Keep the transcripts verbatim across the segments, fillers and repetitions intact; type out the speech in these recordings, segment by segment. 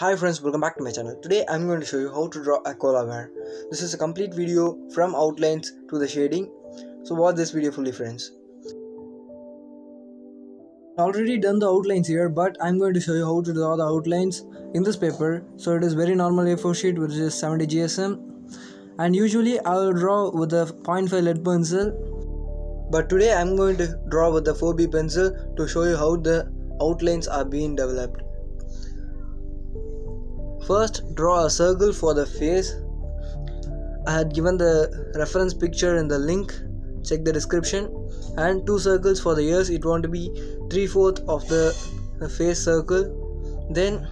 Hi friends, welcome back to my channel. Today I'm going to show you how to draw a koala bear. This is a complete video from outlines to the shading. So watch this video fully friends. I already done the outlines here, but I'm going to show you how to draw the outlines in this paper. So it is very normal A four sheet which is seventy G S M. And usually I will draw with a point five lead pencil. But today I'm going to draw with the four B pencil to show you how the outlines are being developed. First, draw a circle for the face. I had given the reference picture in the link, check the description. And two circles for the ears, it want to be three fourths of the face circle. Then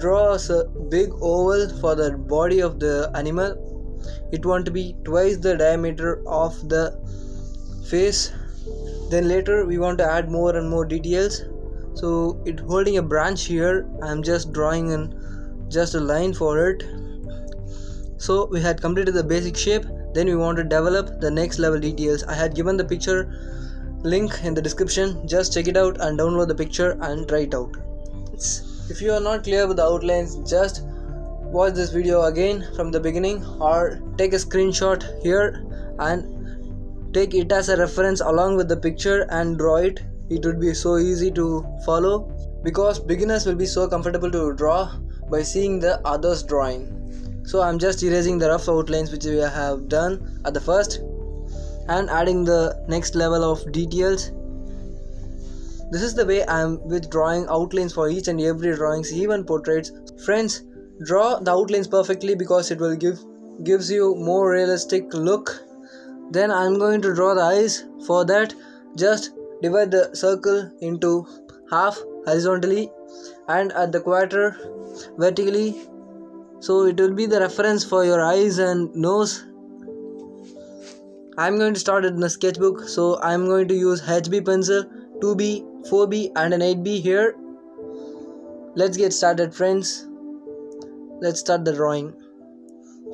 draw a big oval for the body of the animal. It want to be twice the diameter of the face. Then later we want to add more and more details. So it holding a branch here, I'm just drawing an just a line for it. So we had completed the basic shape. Then we want to develop the next level details. I had given the picture link in the description, just check it out and download the picture and try it out. If you are not clear with the outlines, just watch this video again from the beginning or take a screenshot here and take it as a reference along with the picture and draw it. It would be so easy to follow because beginners will be so comfortable to draw by seeing the others drawing. So I'm just erasing the rough outlines which we have done at the first and adding the next level of details. This is the way I'm with drawing outlines for each and every drawings, even portraits. Friends, draw the outlines perfectly because it will give gives you more realistic look. Then I'm going to draw the eyes. For that, just divide the circle into half horizontally and at the quarter vertically, so it will be the reference for your eyes and nose. I'm going to start it in a sketchbook, so I'm going to use H B pencil, two B, four B and an eight B here. Let's get started friends. Let's start the drawing.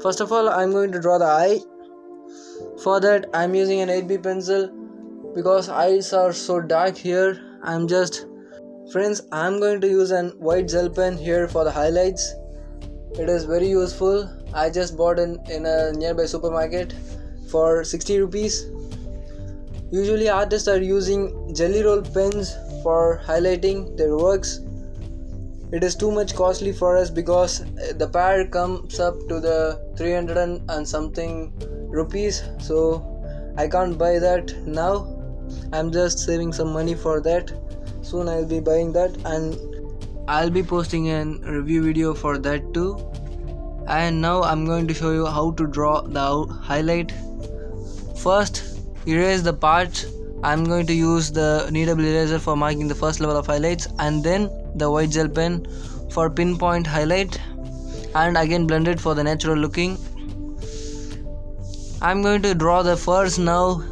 First of all, I'm going to draw the eye. For that, I'm using an eight B pencil because eyes are so dark here. I'm just Friends, I am going to use a white gel pen here for the highlights. It is very useful. I just bought in, in a nearby supermarket for sixty rupees. Usually artists are using jelly roll pens for highlighting their works. It is too much costly for us because the pair comes up to the three hundred and something rupees. So I can't buy that now. I'm just saving some money for that. Soon I'll be buying that and I'll be posting a review video for that too. And now I'm going to show you how to draw the highlight. First, erase the parts. I'm going to use the kneadable eraser for marking the first level of highlights and then the white gel pen for pinpoint highlight and again blend it for the natural looking. I'm going to draw the furs now.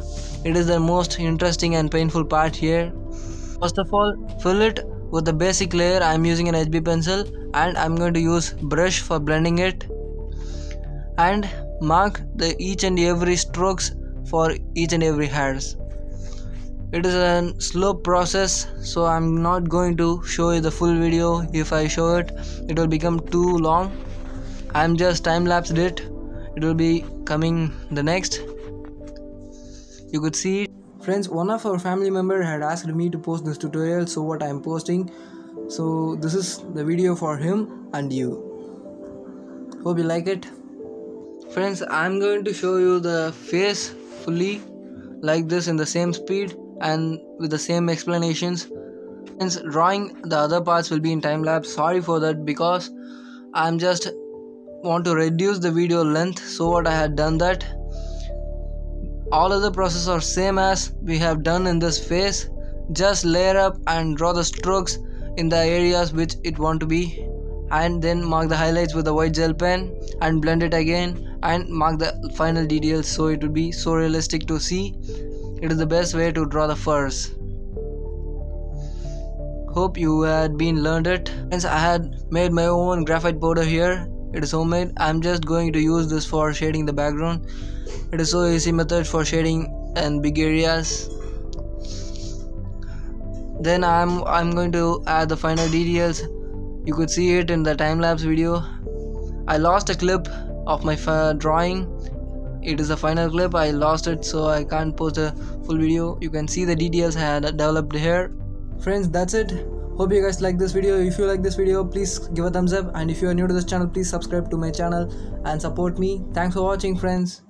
It is the most interesting and painful part here. First of all, fill it with the basic layer. I am using an H B pencil and I am going to use brush for blending it and mark the each and every strokes for each and every hairs. It is a slow process, so I am not going to show you the full video. If I show it, it will become too long. I am just time-lapsed it. It will be coming the next. You could see it. Friends, one of our family member had asked me to post this tutorial, so what I am posting. So this is the video for him and you. Hope you like it. Friends, I am going to show you the face fully like this in the same speed and with the same explanations. Friends, drawing the other parts will be in time lapse. Sorry for that because I am just want to reduce the video length. So what I had done that. All other processes are same as we have done in this phase. Just layer up and draw the strokes in the areas which it want to be and then mark the highlights with the white gel pen and blend it again and mark the final details, so it will be so realistic to see. It is the best way to draw the furs. Hope you had been learned it. Since I had made my own graphite powder here, it is homemade. I am just going to use this for shading the background. It is so easy method for shading and big areas. Then I'm I'm going to add the final details You could see it in the time-lapse video. I lost a clip of my drawing. It is the final clip. I lost it, so I can't post a full video. You can see the details I had developed here. Friends, that's it. Hope you guys like this video. If you like this video, please give a thumbs up, and if you are new to this channel, please subscribe to my channel and support me. Thanks for watching, friends.